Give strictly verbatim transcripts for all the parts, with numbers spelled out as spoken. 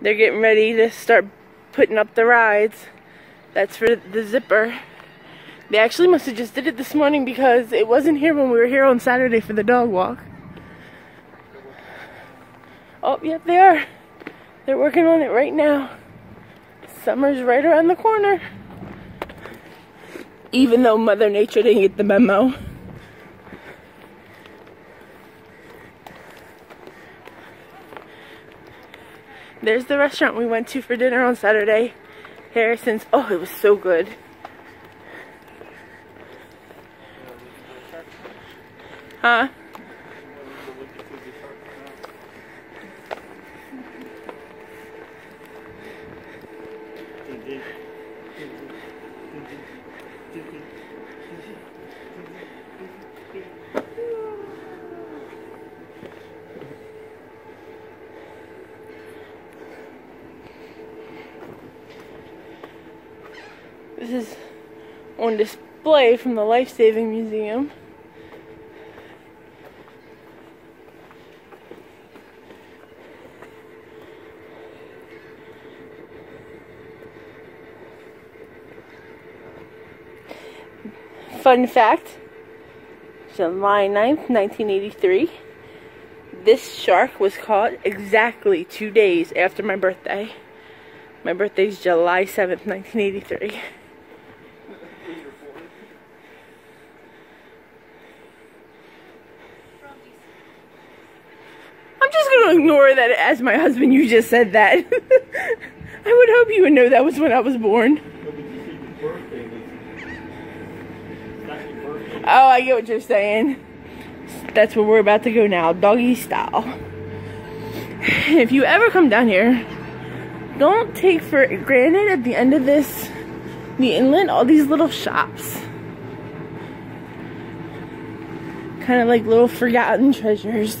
They're getting ready to start putting up the rides. That's for the zipper. They actually must have just did it this morning because it wasn't here when we were here on Saturday for the dog walk. Oh, yep, they are. They're working on it right now. Summer's right around the corner. Even though Mother Nature didn't get the memo. There's the restaurant we went to for dinner on Saturday. Harrison's. Oh, it was so good. Huh? This is on display from the Life-Saving Museum. Fun fact, July ninth, nineteen eighty-three, this shark was caught exactly two days after my birthday. My birthday's July seventh, nineteen eighty-three. I'm just going to ignore that as my husband, you just said that. I would hope you would know that was when I was born. Oh, I get what you're saying. That's where we're about to go now, doggy style. If you ever come down here, don't take for granted at the end of this, the inlet, all these little shops. Kind of like little forgotten treasures.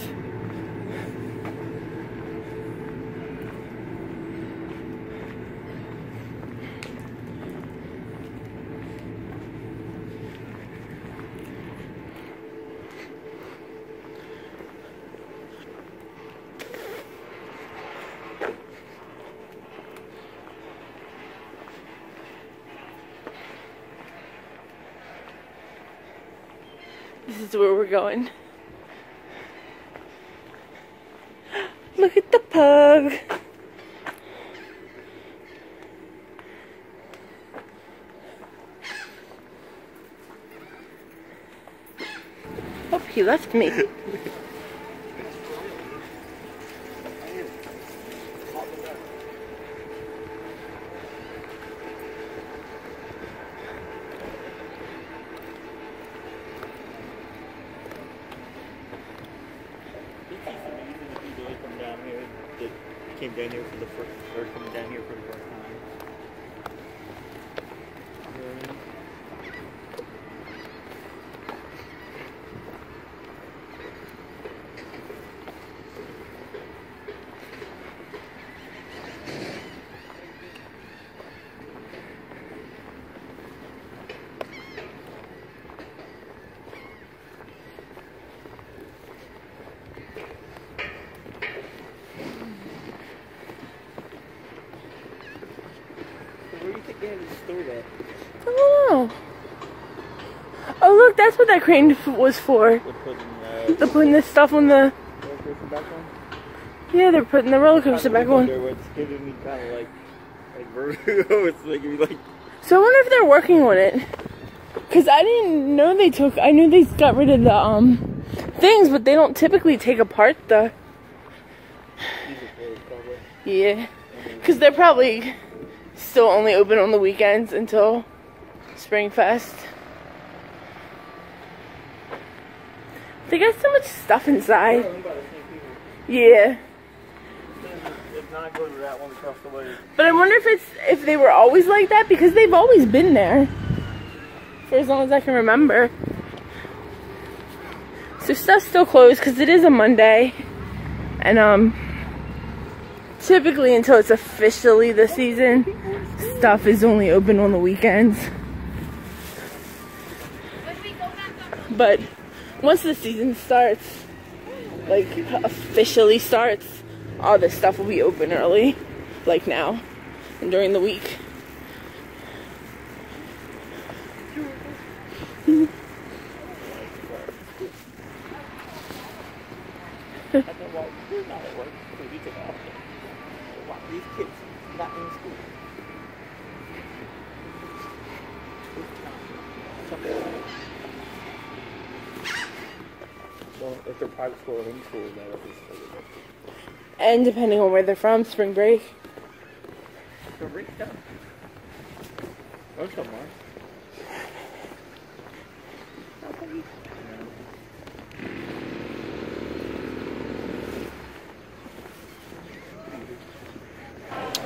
This is where we're going. Look at the pug. Oh, he left me. Came down here for the first, or coming down here for the first time. Oh. Oh, look, that's what that crane f was for. They're putting, uh, they're putting this stuff on the. Back on? Yeah, they're putting the roller coaster back on. It's giving me kind of like, like vertigo. It's making me like. So I wonder if they're working on it, cause I didn't know they took. I knew they got rid of the um things, but they don't typically take apart the. Yeah, cause they're probably. Still only open on the weekends until Spring Fest. They got so much stuff inside. Yeah. But I wonder if it's if they were always like that, because they've always been there for as long as I can remember. So stuff's still closed because it is a Monday, and um. typically, until it's officially the season, stuff is only open on the weekends. But once the season starts, like officially starts, all this stuff will be open early. like now and during the week. I don't know why we're not at work three weeks ago. Why these kids not in school? Well, if they're private school or in school, they're at least school. And depending on where they're from, spring break. Spring break, yeah. Go somewhere.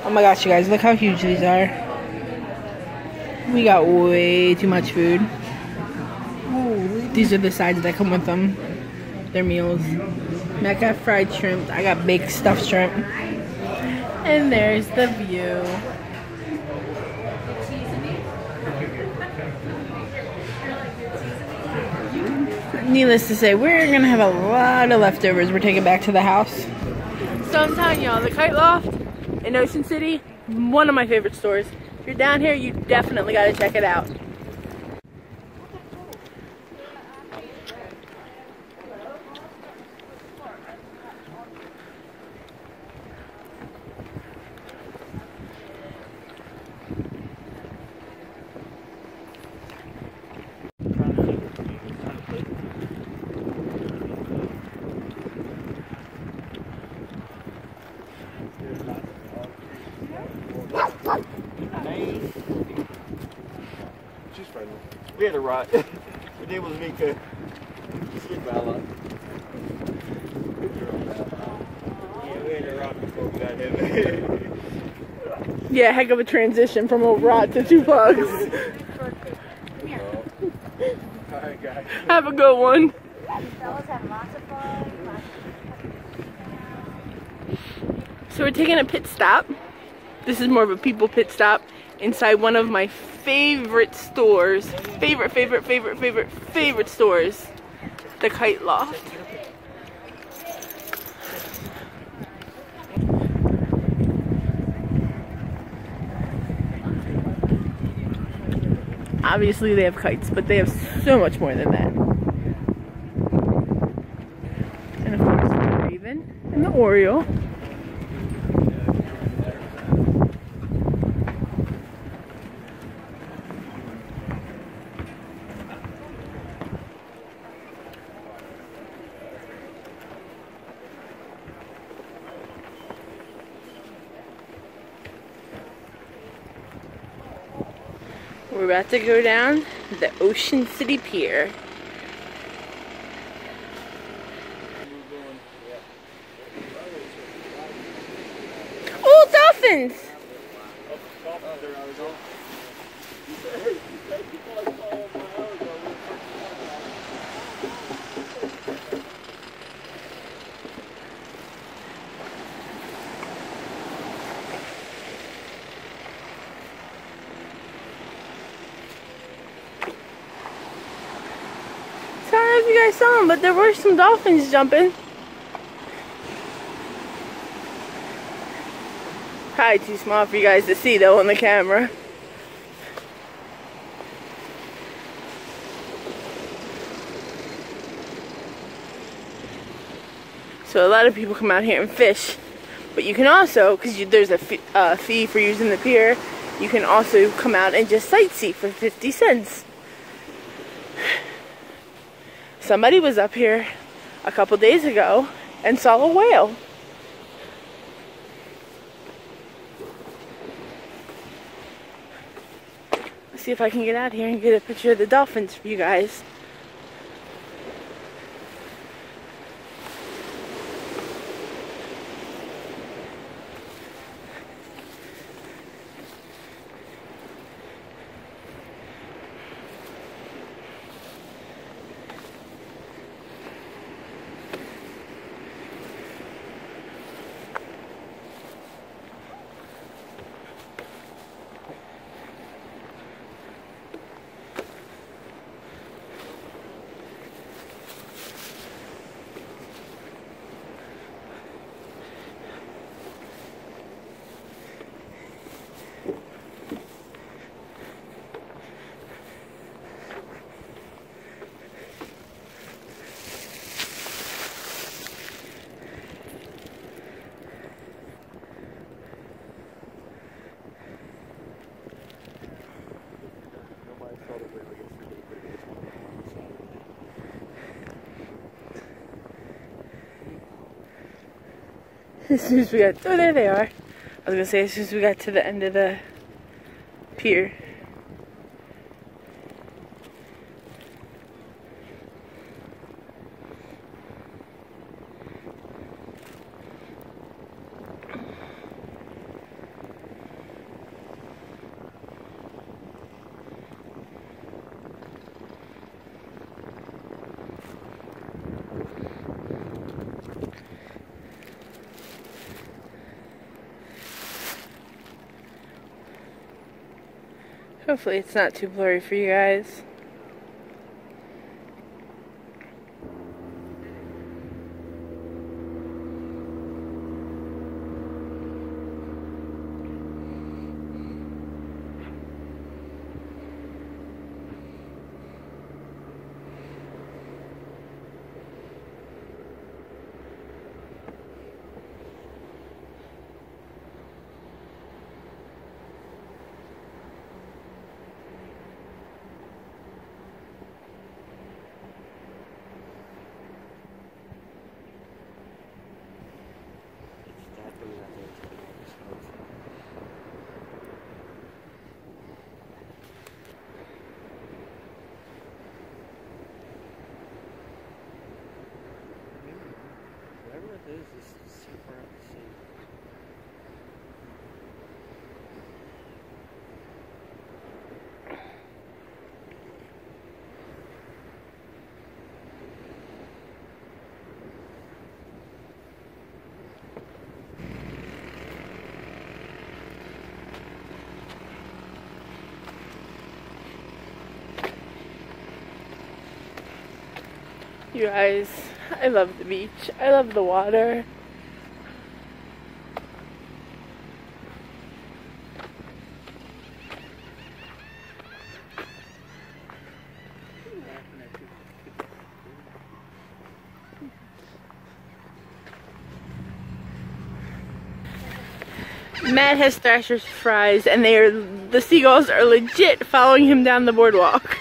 Oh my gosh, you guys, look how huge these are. We got way too much food. These are the sides that come with them. Their meals. Matt got fried shrimp. I got baked stuffed shrimp. And there's the view. Needless to say, we're gonna have a lot of leftovers we're taking back to the house. So I'm telling y'all, the Kite Loft in Ocean City, one of my favorite stores. If you're down here, you definitely gotta check it out. We had a rot. We did was make a skid by a lot. Yeah, we had a rot before we got him. Yeah, heck of a transition from a rot to two bugs. Alright, guys. Have a good one. So we're taking a pit stop. This is more of a people pit stop inside one of my favorite stores, favorite, favorite, favorite, favorite, favorite stores, the Kite Loft. Obviously they have kites, but they have so much more than that. And of course the Raven and the Oriole. We're about to go down the Ocean City Pier. Oh, dolphins! You guys saw them, but there were some dolphins jumping. Probably too small for you guys to see though on the camera. So a lot of people come out here and fish, but you can also, because there's a fee, uh, fee for using the pier, you can also come out and just sightsee for fifty cents. Somebody was up here a couple days ago and saw a whale. Let's see if I can get out here and get a picture of the dolphins for you guys. as soon as we got, oh there they are. I was gonna say as soon as we got to the end of the pier. Hopefully it's not too blurry for you guys. You guys, I love the beach. I love the water. Matt has Thrasher's fries, and they are the seagulls are legit following him down the boardwalk.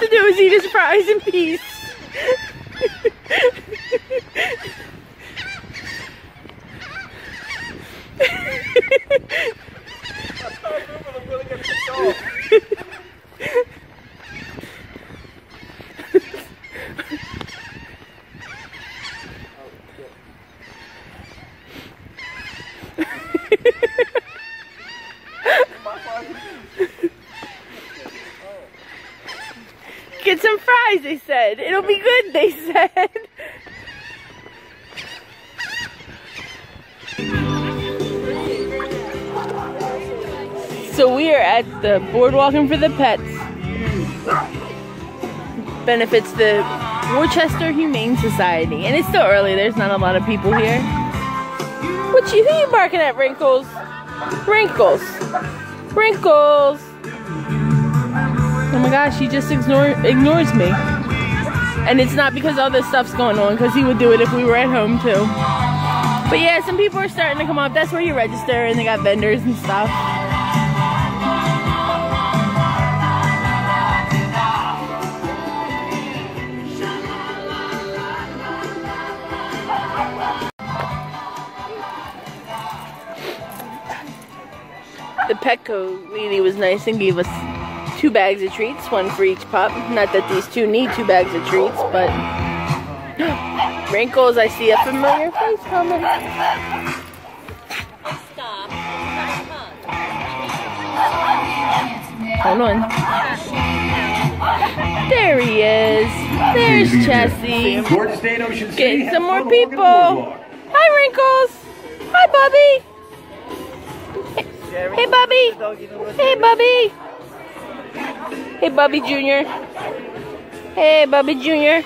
To do is eat his fries in peace. Get some fries, they said. It'll be good, they said. So we are at the Boardwalking for the Pets. Benefits the Worcester Humane Society. And it's still early, there's not a lot of people here. What you, who you barking at, Wrinkles? Wrinkles. Wrinkles. Oh my gosh, he just ignore, ignores me. And it's not because all this stuff's going on, because he would do it if we were at home too. But yeah, some people are starting to come up. That's where you register and they got vendors and stuff. The Petco lady was nice and gave us two bags of treats, one for each pup. Not that these two need two bags of treats, but... Wrinkles, I see a familiar face coming. Hold on. There he is. There's Chessie. Getting some more people. Hi, Wrinkles. Hi, Bubby. Hey, Bubby. Hey, Bubby. Hey, Bubby Junior Hey, Bubby Junior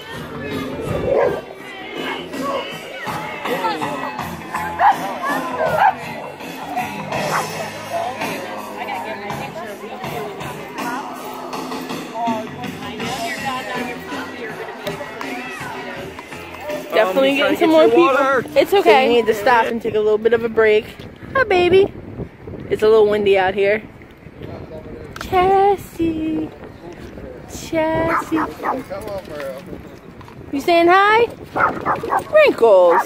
Definitely getting some more people. It's okay. We need to stop and take a little bit of a break. Hi, baby. It's a little windy out here. Chessie. Chassis. Come over. You saying hi? Wrinkles.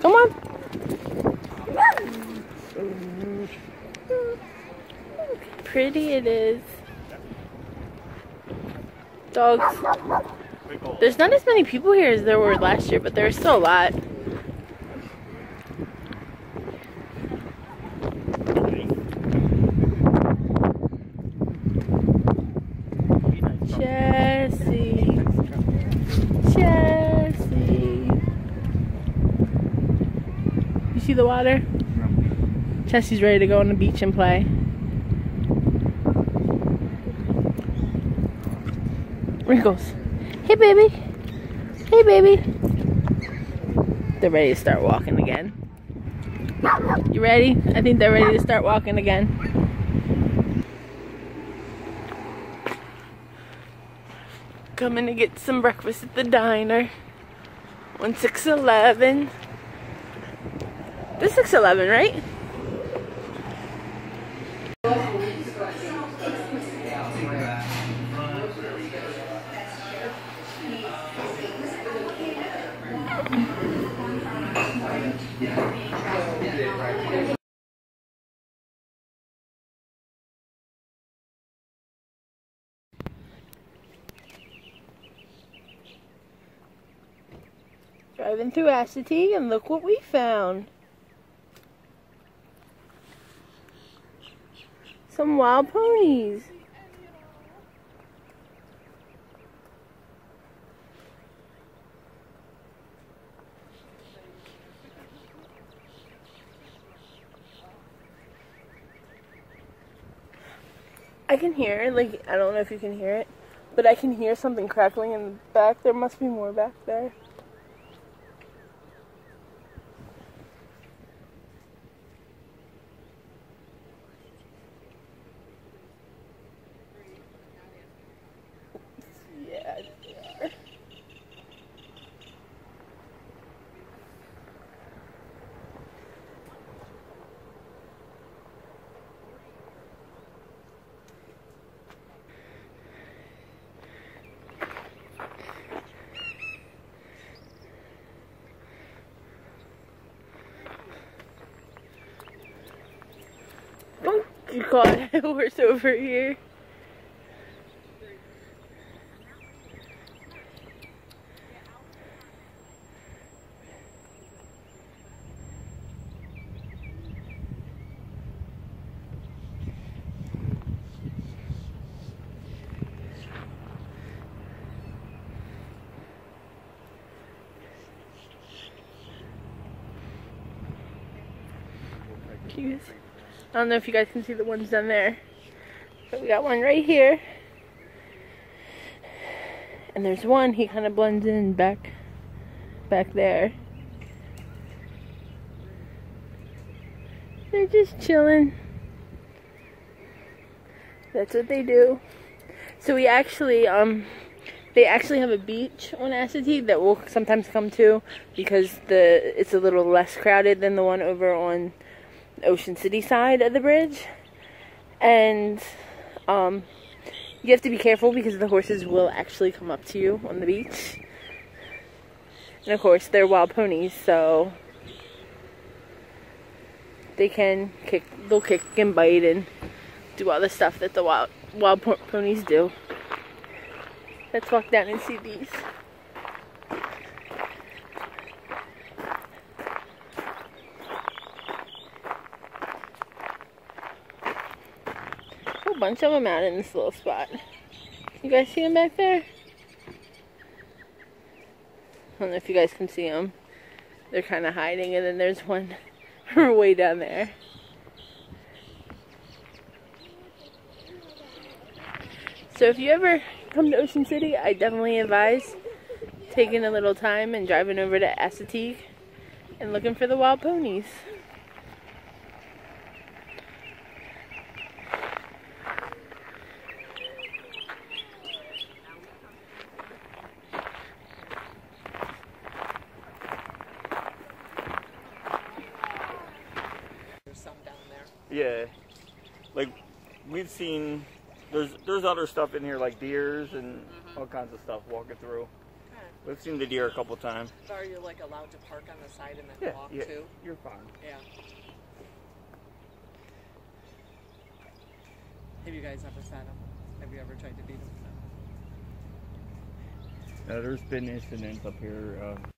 Come on. Pretty it is. Dogs. There's not as many people here as there were last year, but there's still a lot. See the water? Chessie's ready to go on the beach and play. Wrinkles. Hey baby. Hey baby. They're ready to start walking again. You ready? I think they're ready to start walking again. Coming to get some breakfast at the diner on six eleven. This is six eleven, right? Driving through Assateague and look what we found. Some wild ponies. I can hear, like, I don't know if you can hear it, but I can hear something crackling in the back. There must be more back there. You caught a horse over here. Cute. I don't know if you guys can see the ones down there, but we got one right here, and there's one, he kind of blends in back, back there. They're just chilling. That's what they do. So we actually, um, they actually have a beach on Assateague that we'll sometimes come to, because the it's a little less crowded than the one over on Ocean City side of the bridge, and um, you have to be careful because the horses will actually come up to you on the beach, and of course they're wild ponies, so they can kick, they'll kick and bite and do all the stuff that the wild, wild ponies do. Let's walk down and see these. Bunch of them out in this little spot. You guys see them back there? I don't know if you guys can see them. They're kind of hiding, and then there's one way down there. So if you ever come to Ocean City, I definitely advise taking a little time and driving over to Assateague and looking for the wild ponies. Like we've seen there's there's other stuff in here like deers and mm-hmm. all kinds of stuff walking through. Okay. We've seen the deer a couple times. So are you like allowed to park on the side and then yeah, walk yeah, too? You're fine. Yeah. Have you guys ever sat them? Have you ever tried to beat them? No, there's been incidents up here. Uh,